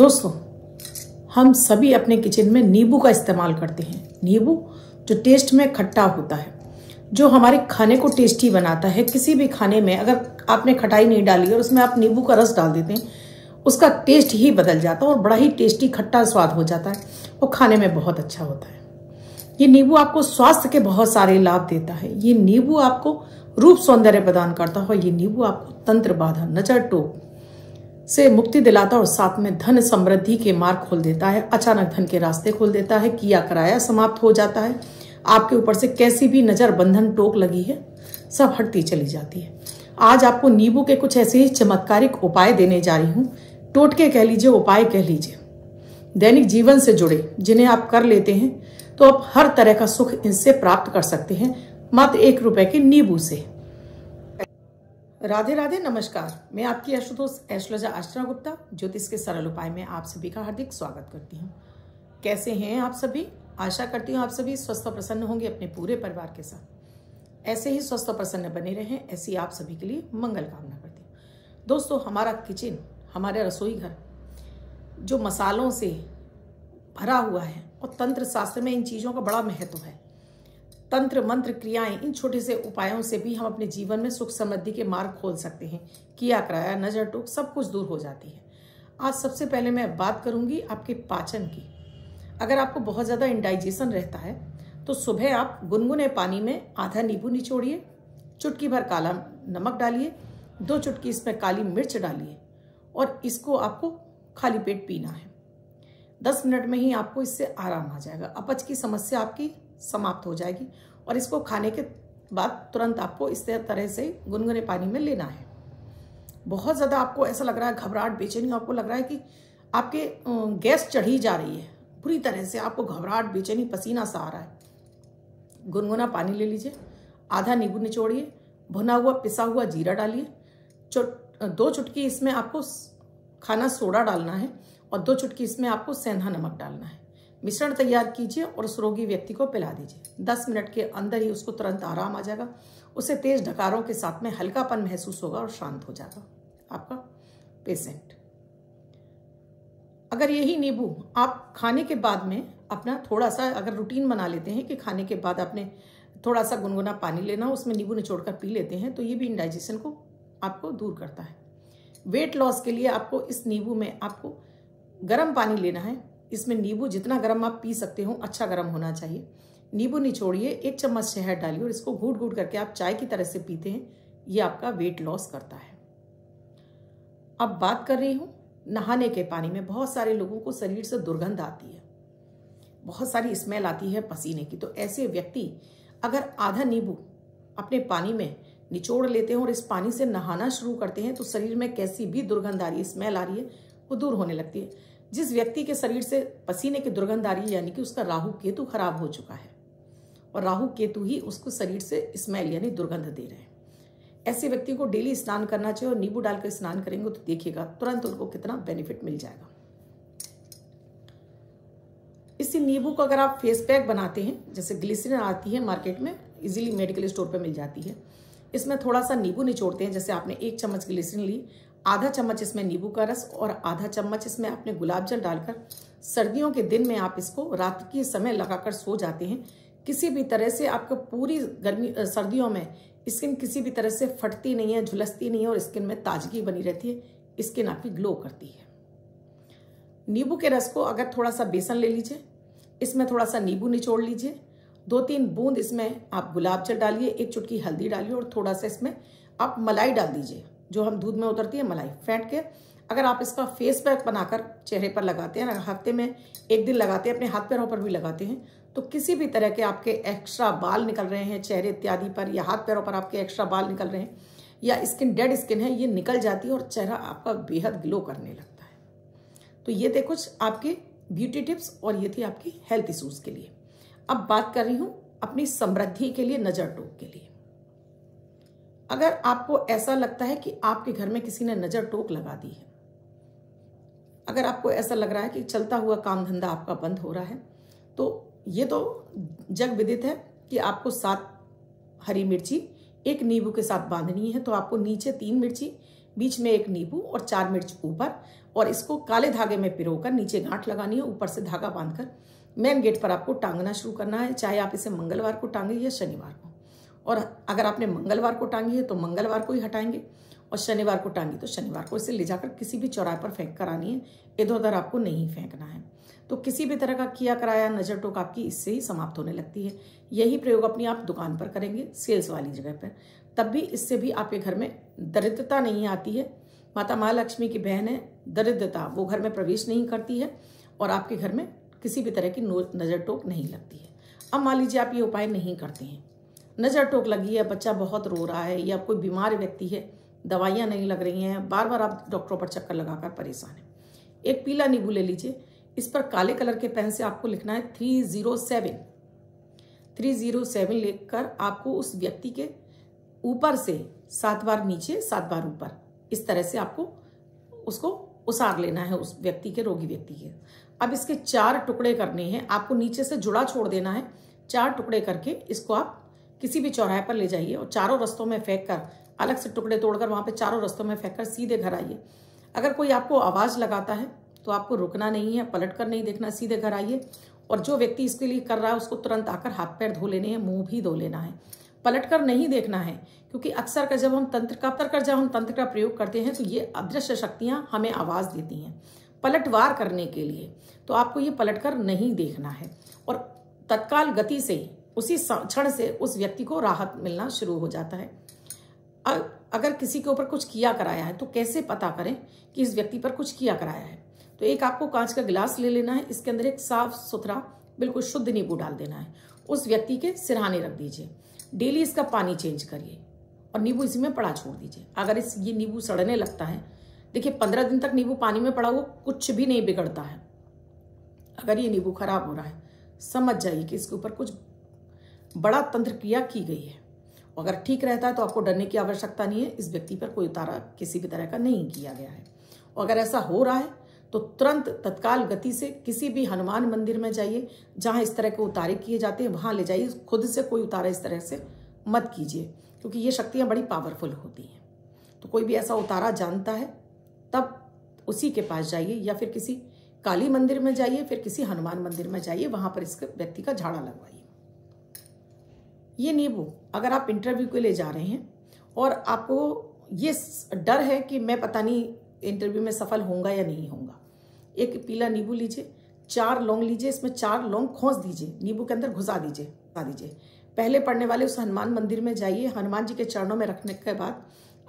दोस्तों, हम सभी अपने किचन में नींबू का इस्तेमाल करते हैं। नींबू जो टेस्ट में खट्टा होता है, जो हमारे खाने को टेस्टी बनाता है। किसी भी खाने में अगर आपने खटाई नहीं डाली और उसमें आप नींबू का रस डाल देते हैं, उसका टेस्ट ही बदल जाता है और बड़ा ही टेस्टी खट्टा स्वाद हो जाता है और खाने में बहुत अच्छा होता है। ये नींबू आपको स्वास्थ्य के बहुत सारे लाभ देता है। ये नींबू आपको रूप सौंदर्य प्रदान करता है। ये नींबू आपको तंत्र बाधा, नजर टोक से मुक्ति दिलाता और साथ में धन समृद्धि के मार्ग खोल देता है। अचानक धन के रास्ते खोल देता है। किया कराया समाप्त हो जाता है। आपके ऊपर से कैसी भी नजर बंधन टोक लगी है, सब हटती चली जाती है। आज आपको नींबू के कुछ ऐसे ही चमत्कारिक उपाय देने जा रही हूँ। टोटके कह लीजिए, उपाय कह लीजिए, दैनिक जीवन से जुड़े, जिन्हें आप कर लेते हैं तो आप हर तरह का सुख इनसे प्राप्त कर सकते हैं, मात्र 1 रुपए के नींबू से। राधे राधे, नमस्कार। मैं आपकी अर्चना गुप्ता ज्योतिष के सरल उपाय में आप सभी का हार्दिक स्वागत करती हूँ। कैसे हैं आप सभी? आशा करती हूँ आप सभी स्वस्थ और प्रसन्न होंगे अपने पूरे परिवार के साथ। ऐसे ही स्वस्थ और प्रसन्न बने रहें, ऐसी आप सभी के लिए मंगल कामना करती हूँ। दोस्तों, हमारा किचन, हमारे रसोई घर जो मसालों से भरा हुआ है और तंत्र शास्त्र में इन चीज़ों का बड़ा महत्व है। तंत्र मंत्र क्रियाएं, इन छोटे से उपायों से भी हम अपने जीवन में सुख समृद्धि के मार्ग खोल सकते हैं। किया कराया, नजर टोक, सब कुछ दूर हो जाती है। आज सबसे पहले मैं बात करूंगी आपके पाचन की। अगर आपको बहुत ज़्यादा इंडाइजेशन रहता है तो सुबह आप गुनगुने पानी में आधा नींबू निचोड़िए, चुटकी भर काला नमक डालिए, 2 चुटकी इसमें काली मिर्च डालिए और इसको आपको खाली पेट पीना है। 10 मिनट में ही आपको इससे आराम आ जाएगा। अपच की समस्या आपकी समाप्त हो जाएगी और इसको खाने के बाद तुरंत आपको इस तरह से गुनगुने पानी में लेना है। बहुत ज़्यादा आपको ऐसा लग रहा है, घबराहट, बेचैनी, आपको लग रहा है कि आपके गैस चढ़ी जा रही है, पूरी तरह से आपको घबराहट, बेचैनी, पसीना सा आ रहा है, गुनगुना पानी ले लीजिए, आधा नींबू निचोड़िए, भुना हुआ पिसा हुआ जीरा डालिए, 2 चुटकी इसमें आपको खाना सोडा डालना है और 2 चुटकी इसमें आपको सेंधा नमक डालना है। मिश्रण तैयार कीजिए और उस रोगी व्यक्ति को पिला दीजिए। 10 मिनट के अंदर ही उसको तुरंत आराम आ जाएगा। उसे तेज ढकारों के साथ में हल्कापन महसूस होगा और शांत हो जाएगा आपका पेशेंट। अगर यही नींबू आप खाने के बाद में अपना थोड़ा सा अगर रूटीन बना लेते हैं कि खाने के बाद आपने थोड़ा सा गुनगुना पानी लेना, उसमें नींबू निचोड़ कर पी लेते हैं, तो ये भी इंडाइजेशन को आपको दूर करता है। वेट लॉस के लिए आपको इस नींबू में आपको गर्म पानी लेना है। इसमें नींबू जितना गर्म आप पी सकते हो, अच्छा गर्म होना चाहिए। नींबू निचोड़िए, 1 चम्मच शहद डालिए और इसको घूट घूट करके आप चाय की तरह से पीते हैं। ये आपका वेट लॉस करता है। अब बात कर रही हूँ नहाने के पानी में। बहुत सारे लोगों को शरीर से दुर्गंध आती है, बहुत सारी स्मेल आती है पसीने की, तो ऐसे व्यक्ति अगर आधा नींबू अपने पानी में निचोड़ लेते हैं और इस पानी से नहाना शुरू करते हैं तो शरीर में कैसी भी दुर्गंध आ रही है, स्मेल आ रही है, वो दूर होने लगती है। जिस व्यक्ति के शरीर से पसीने की दुर्गंध आ रही है, यानी कि उसका राहु केतु खराब हो चुका है और राहु केतु ही उसको शरीर से स्मेल यानी दुर्गंध दे रहे हैं। ऐसे व्यक्ति को डेली स्नान करना चाहिए और नींबू डालकर स्नान करेंगे तो देखिएगा तुरंत उनको कितना बेनिफिट मिल जाएगा। इसी नींबू को अगर आप फेस पैक बनाते हैं, जैसे ग्लिसरीन आती है मार्केट में, इजीली मेडिकल स्टोर पर मिल जाती है, इसमें थोड़ा सा नींबू निचोड़ते हैं। जैसे आपने 1 चम्मच ग्लिसरीन ली, आधा चम्मच इसमें नींबू का रस और आधा चम्मच इसमें आपने गुलाब जल डालकर सर्दियों के दिन में आप इसको रात के समय लगाकर सो जाते हैं। किसी भी तरह से आपको पूरी गर्मी सर्दियों में स्किन किसी भी तरह से फटती नहीं है, झुलसती नहीं है और स्किन में ताजगी बनी रहती है, स्किन आपकी ग्लो करती है। नींबू के रस को अगर थोड़ा सा बेसन ले लीजिए, इसमें थोड़ा सा नींबू निचोड़ लीजिए, 2-3 बूंद इसमें आप गुलाब जल डालिए, 1 चुटकी हल्दी डालिए और थोड़ा सा इसमें आप मलाई डाल दीजिए, जो हम दूध में उतरती है मलाई फेंट के। अगर आप इसका फेस पैक बनाकर चेहरे पर लगाते हैं, हफ्ते में 1 दिन लगाते हैं, अपने हाथ पैरों पर भी लगाते हैं, तो किसी भी तरह के आपके एक्स्ट्रा बाल निकल रहे हैं चेहरे इत्यादि पर या हाथ पैरों पर आपके एक्स्ट्रा बाल निकल रहे हैं या स्किन डेड स्किन है, ये निकल जाती है और चेहरा आपका बेहद ग्लो करने लगता है। तो ये थे कुछ आपके ब्यूटी टिप्स और ये थी आपकी हेल्थ इशूज़ के लिए। अब बात कर रही हूँ अपनी समृद्धि के लिए, नज़र टोक के लिए। अगर आपको ऐसा लगता है कि आपके घर में किसी ने नज़र टोक लगा दी है, अगर आपको ऐसा लग रहा है कि चलता हुआ काम धंधा आपका बंद हो रहा है, तो ये तो जग विदित है कि आपको 7 हरी मिर्ची 1 नींबू के साथ बांधनी है। तो आपको नीचे 3 मिर्ची, बीच में 1 नींबू और 4 मिर्च ऊपर और इसको काले धागे में पिरोकर नीचे गांठ लगानी है, ऊपर से धागा बांधकर मेन गेट पर आपको टांगना शुरू करना है। चाहे आप इसे मंगलवार को टांगे या शनिवार को, और अगर आपने मंगलवार को टांगी है तो मंगलवार को ही हटाएंगे और शनिवार को टांगी तो शनिवार को। इसे ले जाकर किसी भी चौराहे पर फेंक कर आनी है, इधर उधर आपको नहीं फेंकना है। तो किसी भी तरह का किया कराया नज़र टोक आपकी इससे ही समाप्त होने लगती है। यही प्रयोग अपनी आप दुकान पर करेंगे, सेल्स वाली जगह पर, तब भी इससे भी आपके घर में दरिद्रता नहीं आती है। माता महालक्ष्मी की बहन है दरिद्रता, वो घर में प्रवेश नहीं करती है और आपके घर में किसी भी तरह की नज़र टोक नहीं लगती है। अब मान लीजिए आप ये उपाय नहीं करते हैं, नज़र टोक लगी है, बच्चा बहुत रो रहा है या कोई बीमार व्यक्ति है, दवाइयाँ नहीं लग रही हैं, बार बार आप डॉक्टरों पर चक्कर लगाकर परेशान हैं। एक पीला नींबू ले लीजिए, इस पर काले कलर के पेन से आपको लिखना है 307। 307 लिखकर आपको उस व्यक्ति के ऊपर से 7 बार नीचे 7 बार ऊपर, इस तरह से आपको उसको उसार लेना है, उस व्यक्ति के, रोगी व्यक्ति के। अब इसके 4 टुकड़े करने हैं आपको, नीचे से जुड़ा छोड़ देना है। 4 टुकड़े करके इसको आप किसी भी चौराहे पर ले जाइए और चारों रस्तों में फेंक कर, अलग से टुकड़े तोड़कर वहाँ पे चारों रस्तों में फेंक कर सीधे घर आइए। अगर कोई आपको आवाज़ लगाता है तो आपको रुकना नहीं है, पलट कर नहीं देखना, सीधे घर आइए। और जो व्यक्ति इसके लिए कर रहा है उसको तुरंत आकर हाथ पैर धो लेने हैं, मुँह भी धो लेना है, पलट कर नहीं देखना है। क्योंकि अक्सर का जब हम तंत्र का प्रयोग करते हैं तो ये अदृश्य शक्तियाँ हमें आवाज़ देती हैं पलटवार करने के लिए, तो आपको ये पलट कर नहीं देखना है। और तत्काल गति से उसी क्षण से उस व्यक्ति को राहत मिलना शुरू हो जाता है। अगर किसी के ऊपर कुछ किया कराया है तो कैसे पता करें कि इस व्यक्ति पर कुछ किया कराया है? तो एक आपको कांच का गिलास ले लेना है, इसके अंदर एक साफ सुथरा बिल्कुल शुद्ध नींबू डाल देना है, उस व्यक्ति के सिरहाने रख दीजिए। डेली इसका पानी चेंज करिए और नींबू इसी में पड़ा छोड़ दीजिए। अगर ये नींबू सड़ने लगता है, देखिए 15 दिन तक नींबू पानी में पड़ा हुआ कुछ भी नहीं बिगड़ता है। अगर ये नींबू खराब हो रहा है समझ जाइए कि इसके ऊपर कुछ बड़ा तंत्र क्रिया की गई है। अगर ठीक रहता है तो आपको डरने की आवश्यकता नहीं है, इस व्यक्ति पर कोई उतारा किसी भी तरह का नहीं किया गया है। और अगर ऐसा हो रहा है तो तुरंत तत्काल गति से किसी भी हनुमान मंदिर में जाइए, जहाँ इस तरह के उतारे किए जाते हैं वहाँ ले जाइए। खुद से कोई उतारा इस तरह से मत कीजिए, क्योंकि ये शक्तियाँ बड़ी पावरफुल होती हैं। तो कोई भी ऐसा उतारा जानता है तब उसी के पास जाइए, या फिर किसी काली मंदिर में जाइए, फिर किसी हनुमान मंदिर में जाइए, वहाँ पर इस व्यक्ति का झाड़ा लगवाइए। ये नींबू अगर आप इंटरव्यू के लिए जा रहे हैं और आपको ये डर है कि मैं पता नहीं इंटरव्यू में सफल होऊंगा या नहीं होऊंगा, एक पीला नींबू लीजिए, 4 लौंग लीजिए, इसमें 4 लौंग खोस दीजिए, नींबू के अंदर घुसा दीजिए। पहले पढ़ने वाले उस हनुमान मंदिर में जाइए, हनुमान जी के चरणों में रखने के बाद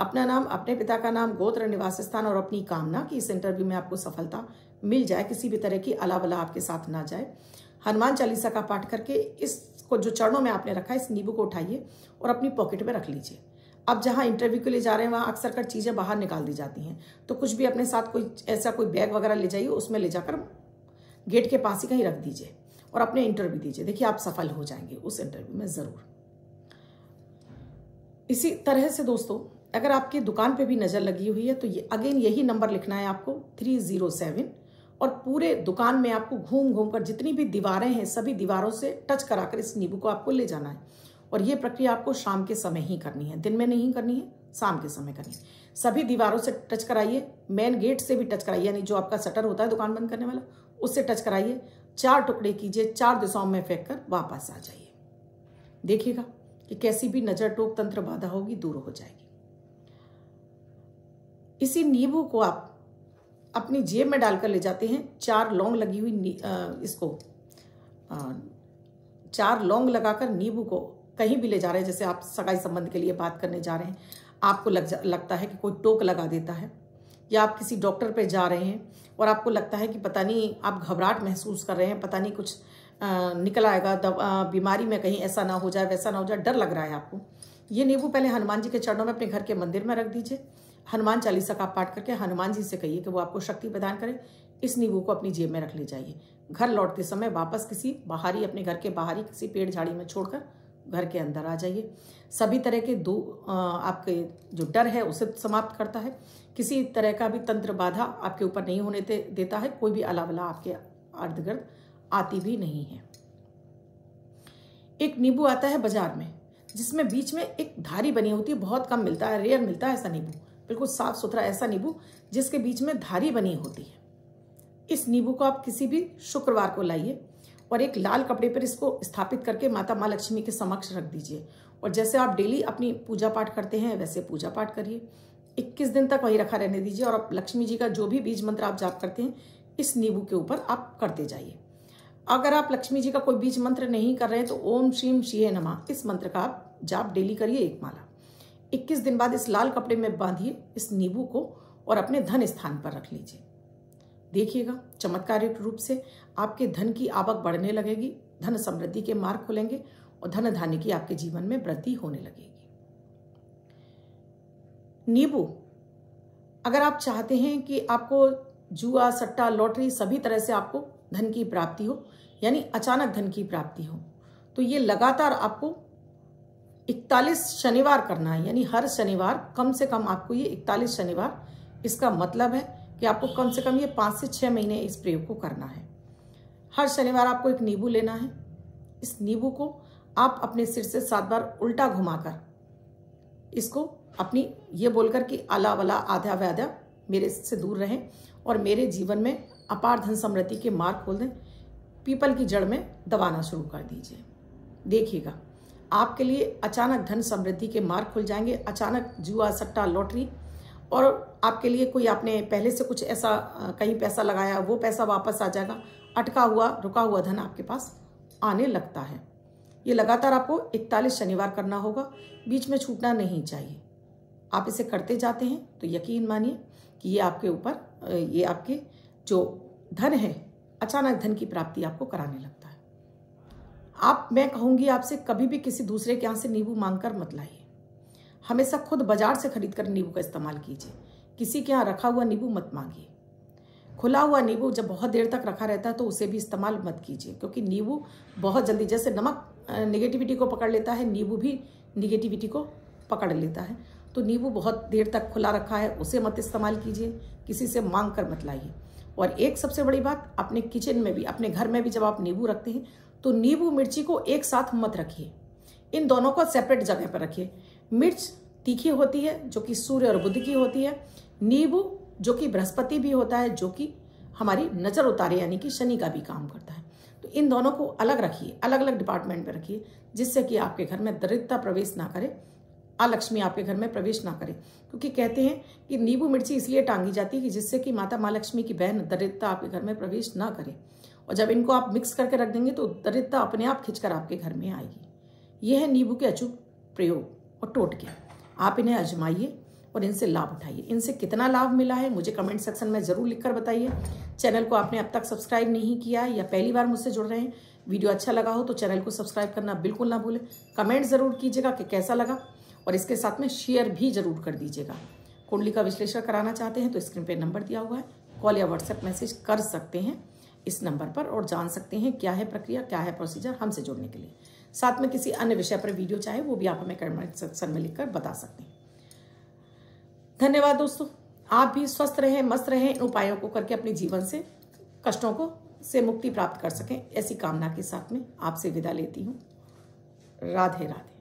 अपना नाम, अपने पिता का नाम, गोत्र, निवास स्थान और अपनी कामना कि इस इंटरव्यू में आपको सफलता मिल जाए, किसी भी तरह की अलावला आपके साथ ना जाए। हनुमान चालीसा का पाठ करके इसको जो चरणों में आपने रखा है इस नींबू को उठाइए और अपनी पॉकेट में रख लीजिए। अब जहाँ इंटरव्यू के लिए जा रहे हैं वहाँ अक्सर कर चीज़ें बाहर निकाल दी जाती हैं, तो कुछ भी अपने साथ कोई ऐसा कोई बैग वगैरह ले जाइए, उसमें ले जाकर गेट के पास ही कहीं रख दीजिए और अपने इंटरव्यू दीजिए। देखिए आप सफल हो जाएंगे उस इंटरव्यू में ज़रूर। इसी तरह से दोस्तों, अगर आपकी दुकान पर भी नज़र लगी हुई है तो ये अगेन यही नंबर लिखना है आपको 307, और पूरे दुकान में आपको घूम घूम कर जितनी भी दीवारें हैं सभी दीवारों से टच कराकर इस नींबू को आपको ले जाना है। और ये प्रक्रिया आपको शाम के समय ही करनी है, दिन में नहीं करनी है, शाम के समय करनी है। सभी दीवारों से टच कराइए, मेन गेट से भी टच कराइए, यानी जो आपका शटर होता है दुकान बंद करने वाला उससे टच कराइए। 4 टुकड़े कीजिए, 4 दिशाओं में फेंक कर वापस आ जाइए। देखिएगा कि कैसी भी नज़र टोक तंत्र बाधा होगी दूर हो जाएगी। इसी नींबू को आप अपनी जेब में डालकर ले जाते हैं, 4 लौंग लगी हुई, इसको 4 लौंग लगाकर नींबू को कहीं भी ले जा रहे हैं। जैसे आप सगाई संबंध के लिए बात करने जा रहे हैं, आपको लगता है कि कोई टोक लगा देता है, या आप किसी डॉक्टर पे जा रहे हैं और आपको लगता है कि पता नहीं आप घबराहट महसूस कर रहे हैं, पता नहीं कुछ निकल आएगा बीमारी में, कहीं ऐसा ना हो जाए वैसा ना हो जाए, डर लग रहा है आपको, ये नींबू पहले हनुमान जी के चरणों में अपने घर के मंदिर में रख दीजिए। हनुमान चालीसा का पाठ करके हनुमान जी से कहिए कि वो आपको शक्ति प्रदान करें। इस नींबू को अपनी जेब में रख ले जाइए, घर लौटते समय वापस किसी बाहरी, अपने घर के बाहरी किसी पेड़ झाड़ी में छोड़कर घर के अंदर आ जाइए। सभी तरह के आपके जो डर है उसे समाप्त करता है, किसी तरह का भी तंत्र बाधा आपके ऊपर नहीं होने देता है, कोई भी अलावला आपके अर्धगर्द आती भी नहीं है। एक नींबू आता है बाजार में जिसमें बीच में एक धारी बनी होती है, बहुत कम मिलता है, रेयर मिलता है ऐसा नींबू, बिल्कुल साफ सुथरा ऐसा नींबू जिसके बीच में धारी बनी होती है। इस नींबू को आप किसी भी शुक्रवार को लाइए और एक लाल कपड़े पर इसको स्थापित करके माता माँ लक्ष्मी के समक्ष रख दीजिए। और जैसे आप डेली अपनी पूजा पाठ करते हैं वैसे पूजा पाठ करिए। 21 दिन तक वहीं रखा रहने दीजिए और आप लक्ष्मी जी का जो भी बीज मंत्र आप जाप करते हैं इस नींबू के ऊपर आप करते जाइए। अगर आप लक्ष्मी जी का कोई बीज मंत्र नहीं कर रहे हैं तो ओम श्रीम श्रीये नमः इस मंत्र का आप जाप डेली करिए एक माला। 21 दिन बाद इस लाल कपड़े में बांधिए इस नींबू को और अपने धन स्थान पर रख लीजिए। देखिएगा चमत्कारिक रूप से आपके धन की आवक बढ़ने लगेगी, धन समृद्धि के मार्ग खुलेंगे और धन धान्य की आपके जीवन में वृद्धि होने लगेगी। नींबू अगर आप चाहते हैं कि आपको जुआ सट्टा लॉटरी सभी तरह से आपको धन की प्राप्ति हो, यानी अचानक धन की प्राप्ति हो, तो ये लगातार आपको 41 शनिवार करना है। यानी हर शनिवार कम से कम आपको ये 41 शनिवार, इसका मतलब है कि आपको कम से कम ये 5 से 6 महीने इस प्रयोग को करना है। हर शनिवार आपको एक नींबू लेना है। इस नींबू को आप अपने सिर से 7 बार उल्टा घुमाकर इसको अपनी ये बोलकर कि आला वाला आधा व्याधा मेरे से दूर रहें और मेरे जीवन में अपार धन समृद्धि के मार्ग खोल दें, पीपल की जड़ में दबाना शुरू कर दीजिए। देखिएगा आपके लिए अचानक धन समृद्धि के मार्ग खुल जाएंगे। अचानक जुआ सट्टा लॉटरी और आपके लिए कोई आपने पहले से कुछ ऐसा कहीं पैसा लगाया वो पैसा वापस आ जाएगा। अटका हुआ रुका हुआ धन आपके पास आने लगता है। ये लगातार आपको 41 शनिवार करना होगा, बीच में छूटना नहीं चाहिए। आप इसे करते जाते हैं तो यकीन मानिए कि ये आपके ऊपर ये आपके जो धन है अचानक धन की प्राप्ति आपको कराने लगता है। आप मैं कहूँगी आपसे कभी भी किसी दूसरे के यहाँ से नींबू मांग कर मत लाइए। हमेशा खुद बाजार से खरीद कर नींबू का इस्तेमाल कीजिए। किसी के यहाँ रखा हुआ नींबू मत मांगिए। खुला हुआ नींबू जब बहुत देर तक रखा रहता है तो उसे भी इस्तेमाल मत कीजिए, क्योंकि नींबू बहुत जल्दी जैसे नमक नेगेटिविटी को पकड़ लेता है नींबू भी नेगेटिविटी को पकड़ लेता है। तो नींबू बहुत देर तक खुला रखा है उसे मत इस्तेमाल कीजिए, किसी से मांग कर मत लाइए। और एक सबसे बड़ी बात, अपने किचन में भी अपने घर में भी जब आप नींबू रखते हैं तो नींबू मिर्ची को एक साथ मत रखिए, इन दोनों को सेपरेट जगह पर रखिए। मिर्च तीखी होती है जो कि सूर्य और बुध की होती है, नींबू जो कि बृहस्पति भी होता है जो कि हमारी नज़र उतारे यानी कि शनि का भी काम करता है। तो इन दोनों को अलग रखिए, अलग अलग डिपार्टमेंट में रखिए, जिससे कि आपके घर में दरिद्रता प्रवेश ना करे, लक्ष्मी आपके घर में प्रवेश ना करे। क्योंकि कहते हैं कि नींबू मिर्ची इसलिए टांगी जाती है कि जिससे कि माता माँ लक्ष्मी की बहन दरिद्रता आपके घर में प्रवेश ना करे। और जब इनको आप मिक्स करके रख देंगे तो दरिद्रता अपने आप खिंचकर आपके घर में आएगी। यह है नींबू के अचूक प्रयोग और टोटके। आप इन्हें आजमाइए और इनसे लाभ उठाइए। इनसे कितना लाभ मिला है मुझे कमेंट सेक्शन में ज़रूर लिखकर बताइए। चैनल को आपने अब तक सब्सक्राइब नहीं किया है या पहली बार मुझसे जुड़ रहे हैं, वीडियो अच्छा लगा हो तो चैनल को सब्सक्राइब करना बिल्कुल ना भूलें। कमेंट ज़रूर कीजिएगा कि कैसा लगा और इसके साथ में शेयर भी जरूर कर दीजिएगा। कुंडली का विश्लेषण कराना चाहते हैं तो स्क्रीन पे नंबर दिया हुआ है, कॉल या व्हाट्सएप मैसेज कर सकते हैं इस नंबर पर और जान सकते हैं क्या है प्रक्रिया, क्या है प्रोसीजर हमसे जुड़ने के लिए। साथ में किसी अन्य विषय पर वीडियो चाहे वो भी आप हमें कमेंट सेक्शन में लिखकर बता सकते हैं। धन्यवाद दोस्तों, आप भी स्वस्थ रहें मस्त रहें, इन उपायों को करके अपने जीवन से कष्टों को से मुक्ति प्राप्त कर सकें ऐसी कामना के साथ में आपसे विदा लेती हूँ। राधे राधे।